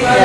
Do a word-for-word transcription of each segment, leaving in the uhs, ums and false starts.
Mau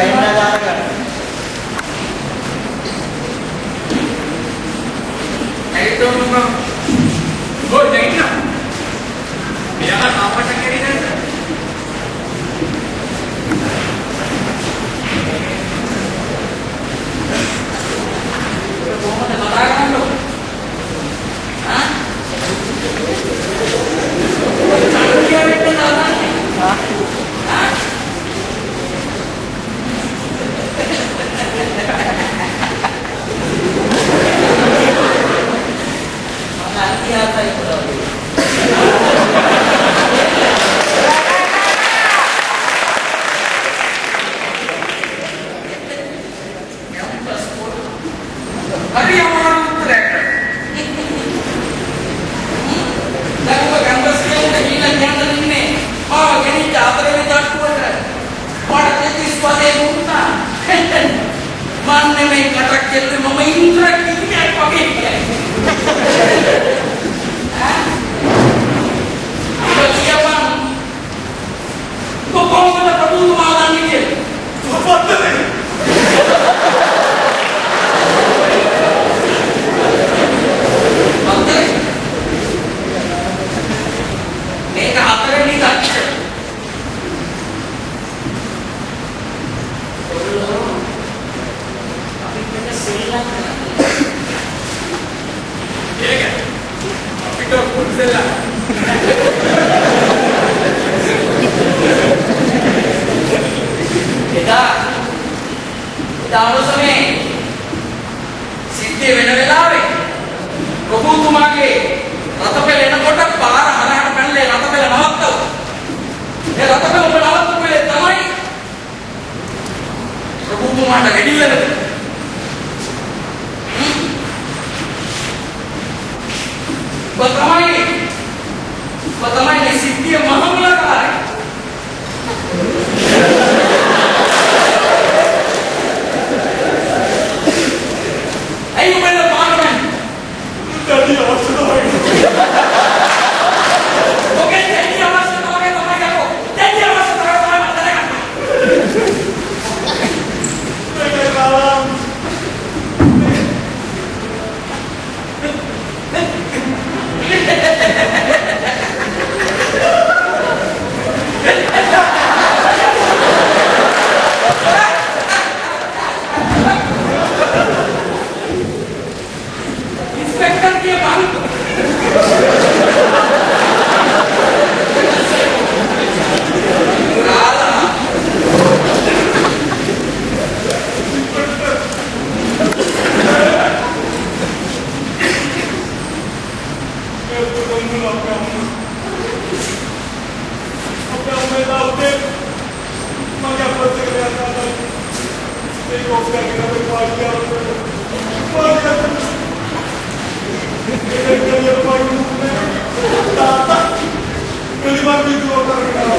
dibuat apa?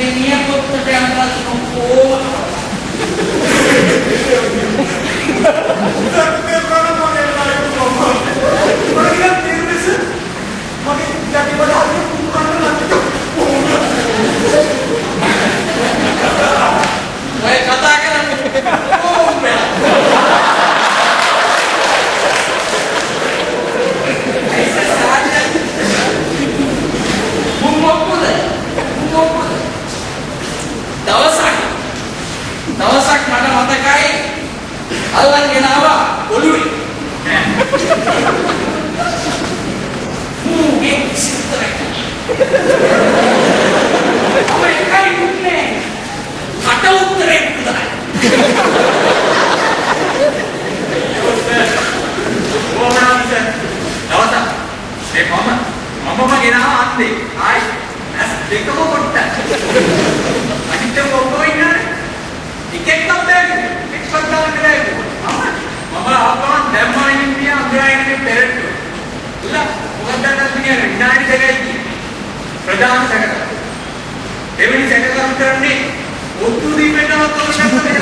Peninha foi também atrás de um pouco. Sabe que eu não vou levar ele para o mundo. Mas ele tem isso. Mas ele já tem para ele um plano lá de pouco. Vai katakan oh meu. Tawasak mana mata kain, awan genawa, bolui. Mungkin seterek. Awan kain bukan, atau terek bukan. Orang macam, tawasak. Eh mama, mama mah genawa ande, ay, as, dekau bukan. Adik dekau bukan. Iket também, expulsar o grego. Mamãe, mamãe, agora demora em India, agora em India perto. Lá, o cara da India, na India é aqui. Pradhan Sagar. Devem Sagar da outra né? Outro dia me dá uma coisa para fazer.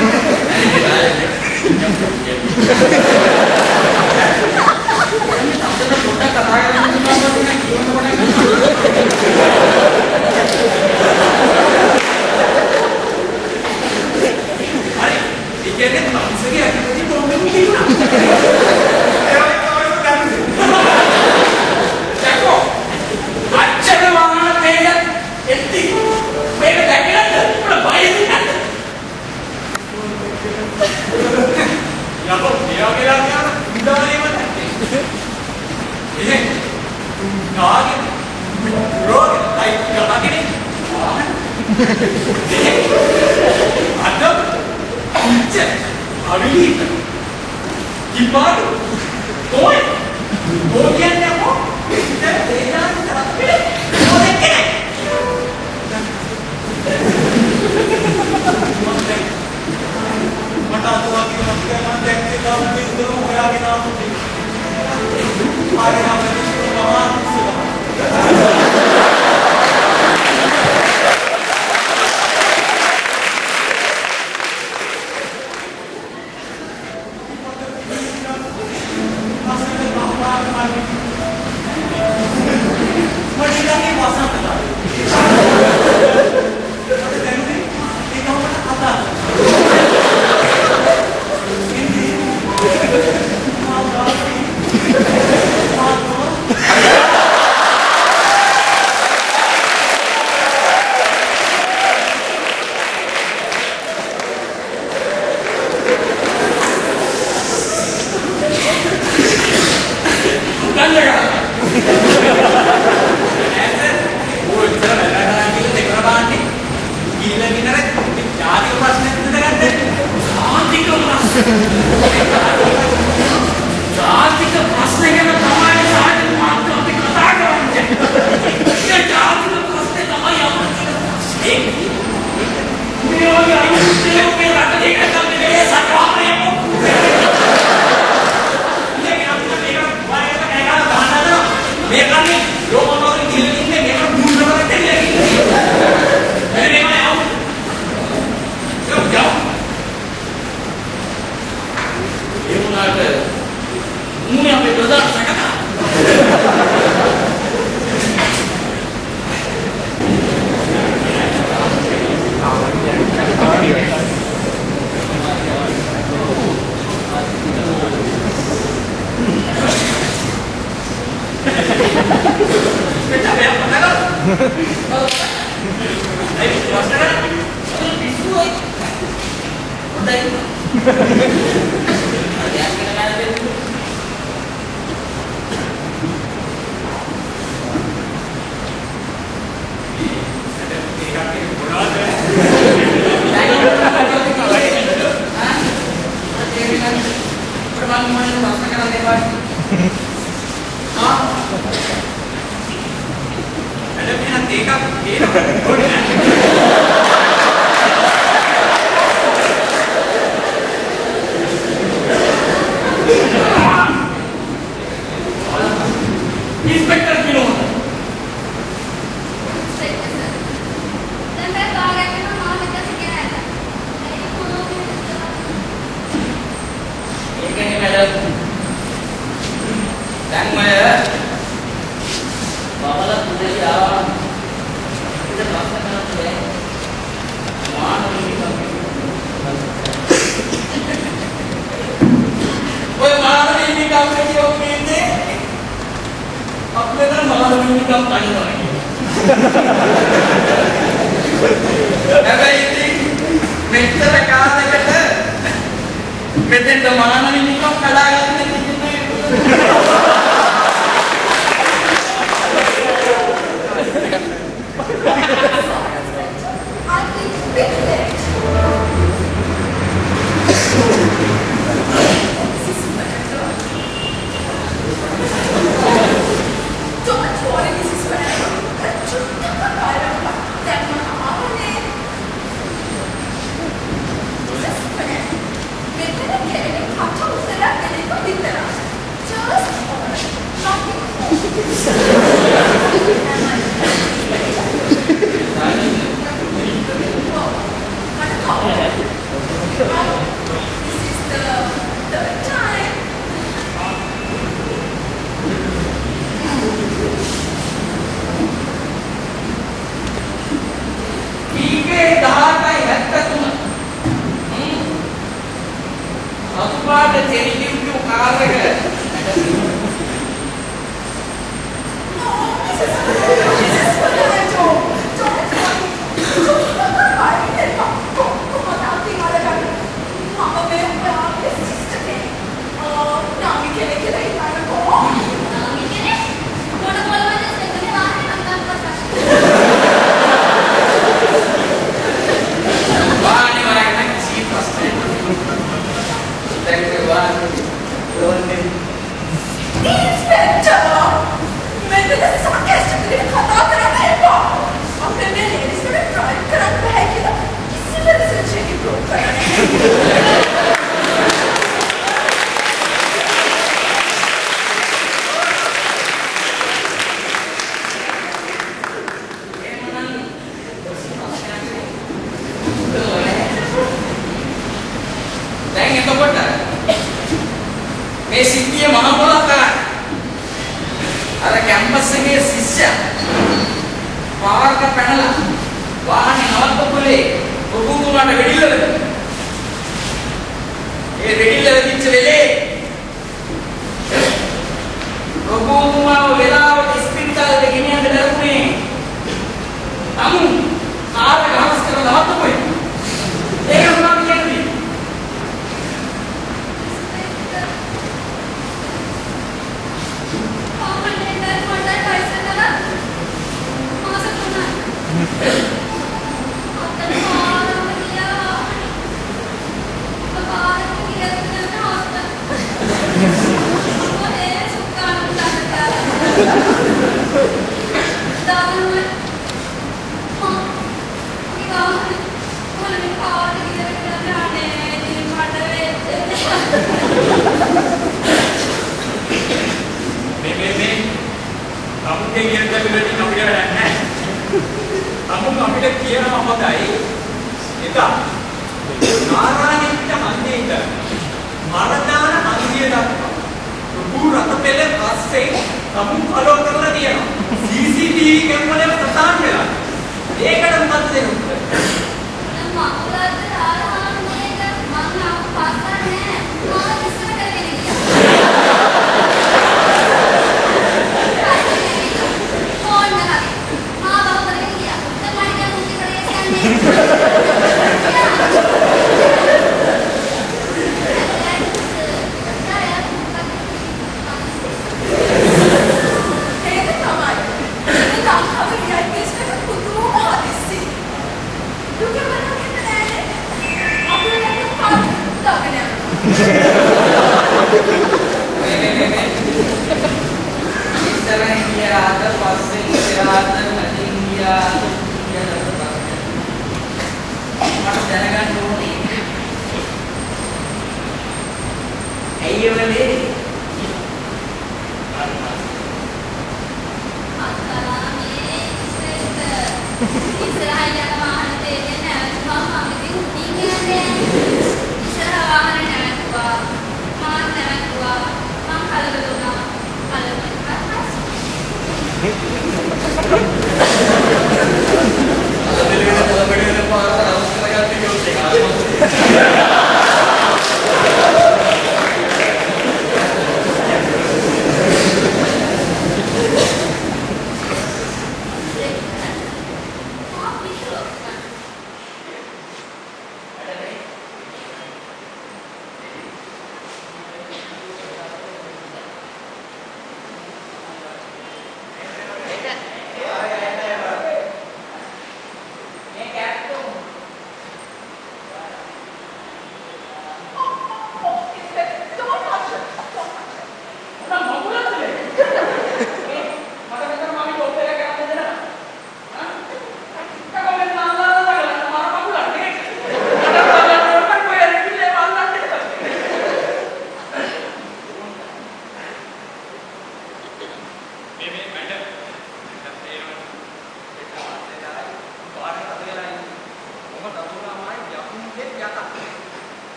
Jadi kalau misalnya kita di bawah mungkin lah. Kalau kalau sudah tu, jago. Macam mana orang tengah, enti, mereka tengah ada, pula bayar dia. Jago, dia kira kira dah lewat. Ini, nak, road, naik jalan ini, ada. Aja, hari ini, kibar, koi, koiannya apa? Kita desa kita pilih, orang kaya. Mata tua kita kaya, mata kita mungkin dulu kaya kita mungkin. Hari hari kita ramah siapa? Inspector Vinod. Inspector sir. Then that's all. falando que não está indo aí. É bem assim, mentira casa que é. Meter tomada e nunca calar a gente.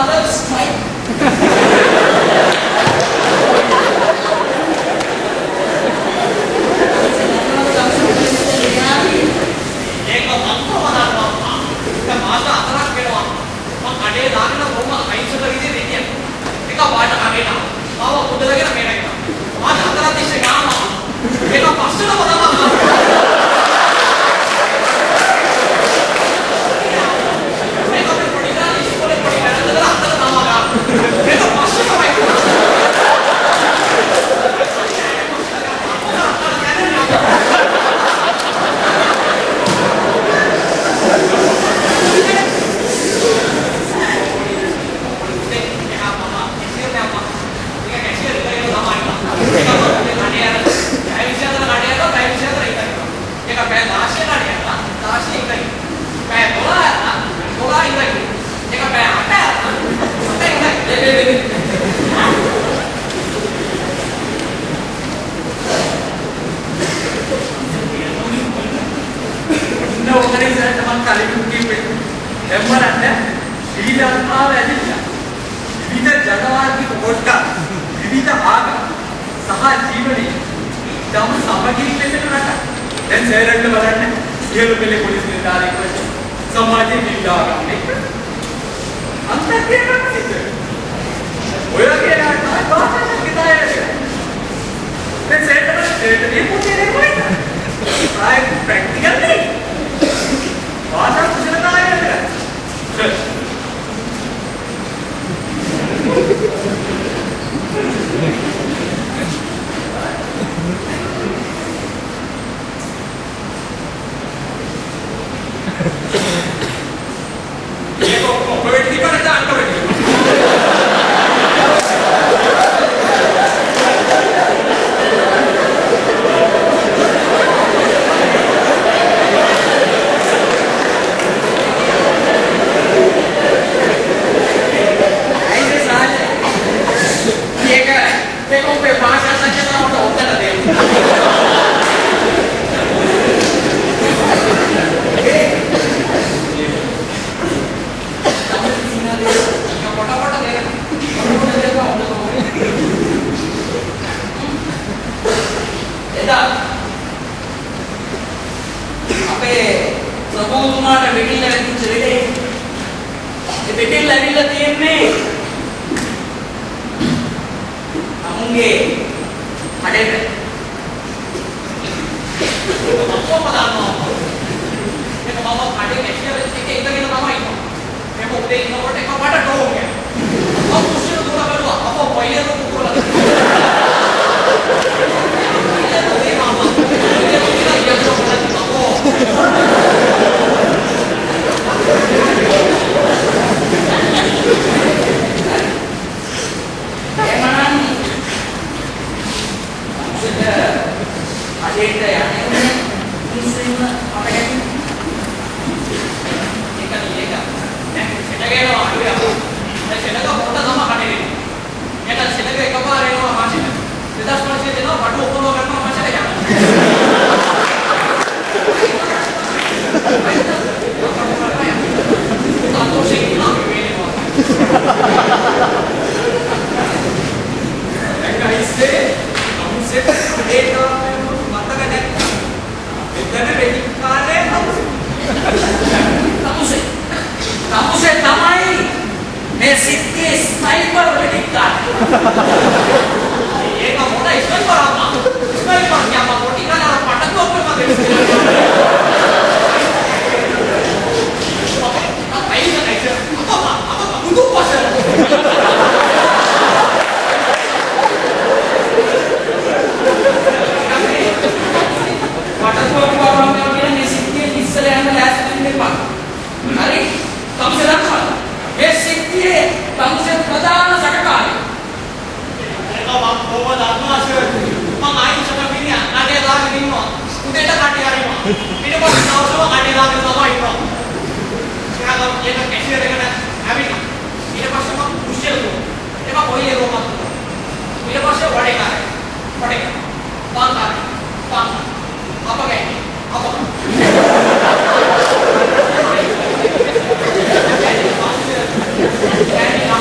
others might. I